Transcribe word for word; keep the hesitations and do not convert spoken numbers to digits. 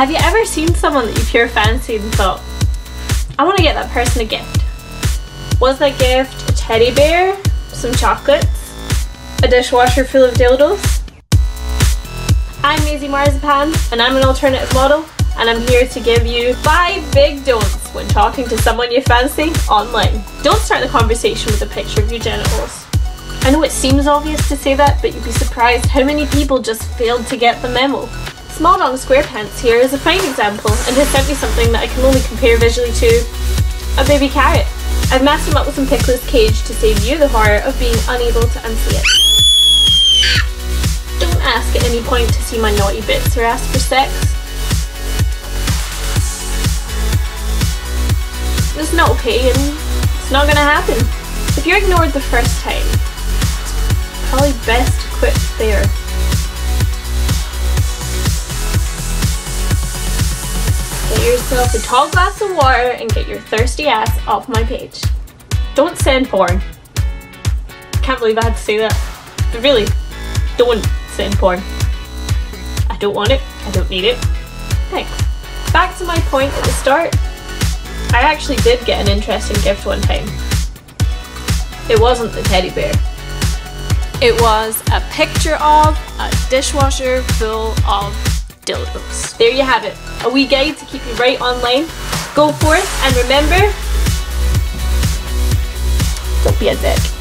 Have you ever seen someone that you pure fancied and thought, I want to get that person a gift? Was that gift a teddy bear, some chocolates, a dishwasher full of dildos? I'm Maizy Marzipan and I'm an alternative model, and I'm here to give you five big don'ts when talking to someone you fancy online. Don't start the conversation with a picture of your genitals. I know it seems obvious to say that, but you'd be surprised how many people just failed to get the memo. SmallDongSquarePants here is a fine example and has sent me something that I can only compare visually to a baby carrot. I've masked him up with some pickless cage to save you the horror of being unable to unsee it. Don't ask at any point to see my naughty bits or ask for sex. It's not okay and it's not gonna happen. If you're ignored the first time, it's probably best to quit there. Get yourself a tall glass of water and get your thirsty ass off my page. Don't send porn. Can't believe I had to say that. But really, don't send porn. I don't want it. I don't need it. Thanks. Back to my point at the start. I actually did get an interesting gift one time. It wasn't the teddy bear. It was a picture of a dishwasher full of dildos. There you have it. A wee guide to keep you right online. Go forth and remember, don't be a dick.